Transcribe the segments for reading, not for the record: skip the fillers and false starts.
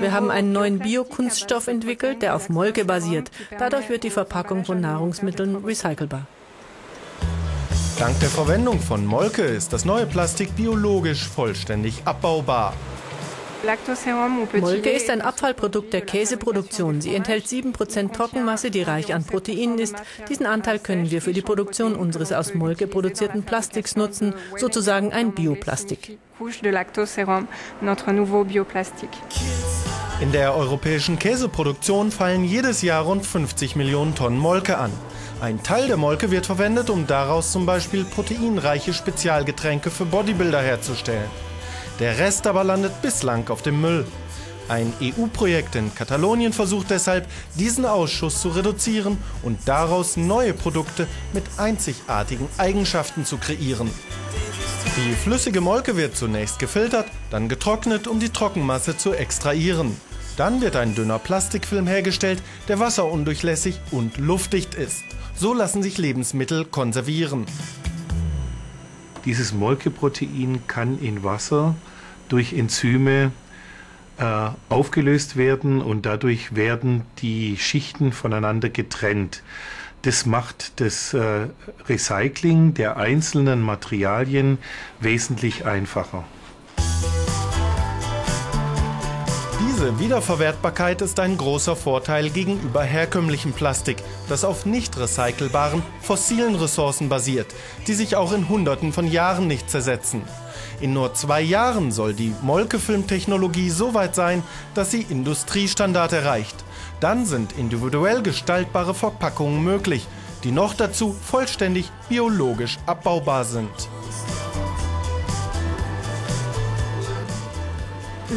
Wir haben einen neuen Biokunststoff entwickelt, der auf Molke basiert. Dadurch wird die Verpackung von Nahrungsmitteln recycelbar. Dank der Verwendung von Molke ist das neue Plastik biologisch vollständig abbaubar. Molke ist ein Abfallprodukt der Käseproduktion. Sie enthält 7% Trockenmasse, die reich an Proteinen ist. Diesen Anteil können wir für die Produktion unseres aus Molke produzierten Plastiks nutzen, sozusagen ein Bioplastik. In der europäischen Käseproduktion fallen jedes Jahr rund 50 Millionen Tonnen Molke an. Ein Teil der Molke wird verwendet, um daraus zum Beispiel proteinreiche Spezialgetränke für Bodybuilder herzustellen. Der Rest aber landet bislang auf dem Müll. Ein EU-Projekt in Katalonien versucht deshalb, diesen Ausschuss zu reduzieren und daraus neue Produkte mit einzigartigen Eigenschaften zu kreieren. Die flüssige Molke wird zunächst gefiltert, dann getrocknet, um die Trockenmasse zu extrahieren. Dann wird ein dünner Plastikfilm hergestellt, der wasserundurchlässig und luftdicht ist. So lassen sich Lebensmittel konservieren. Dieses Molkeprotein kann in Wasser durch Enzyme aufgelöst werden und dadurch werden die Schichten voneinander getrennt. Das macht das Recycling der einzelnen Materialien wesentlich einfacher. Diese Wiederverwertbarkeit ist ein großer Vorteil gegenüber herkömmlichem Plastik, das auf nicht recycelbaren, fossilen Ressourcen basiert, die sich auch in Hunderten von Jahren nicht zersetzen. In nur 2 Jahren soll die Molkefilmtechnologie so weit sein, dass sie Industriestandard erreicht. Dann sind individuell gestaltbare Verpackungen möglich, die noch dazu vollständig biologisch abbaubar sind.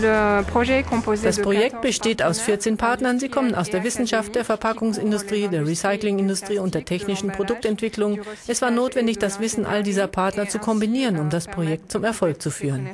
Das Projekt besteht aus 14 Partnern. Sie kommen aus der Wissenschaft, der Verpackungsindustrie, der Recyclingindustrie und der technischen Produktentwicklung. Es war notwendig, das Wissen all dieser Partner zu kombinieren, um das Projekt zum Erfolg zu führen.